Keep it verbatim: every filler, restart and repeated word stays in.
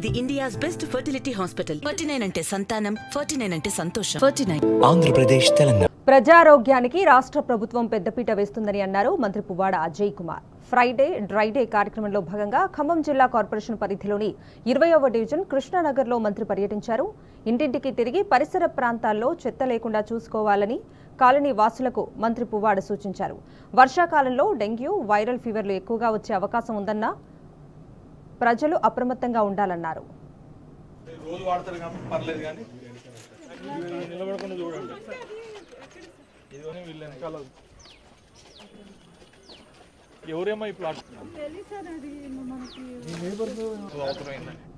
ఇది India's best fertility hospital. Forty nine అంటే సంతానం, ఫార్టీ నైన్ అంటే సంతోషం. Forty nine Andhra Pradesh Telangana. ప్రజారోగ్యానికి రాష్ట్ర ప్రభుత్వం పెద్దపీట వేస్తుందని అన్నారు మంత్రి Puvvada Ajay Kumar. Friday dry day కార్యక్రమంలో భాగంగా ఖమ్మం జిల్లా కార్పొరేషన్ పరిధిలోని ఇరవయవ డివిజన్ కృష్ణానగర్లో మంత్రి పర్యటించారు. ఇంటింటికి తిరిగి పరిసర ప్రాంతాల్లో చెత్త లేకుండా చూసుకోవాలని కాలనీ వాసులకు మంత్రి పువ్వాడ సూచించారు. వర్షాకాలంలో డెంగ్యూ, వైరల్ ఫీవర్లు ఎక్కువగా వచ్చే అవకాశం ఉందన్న ప్రజలు అప్రమత్తంగా ఉండాలన్నారు. ఎవరేమో ఇప్పుడు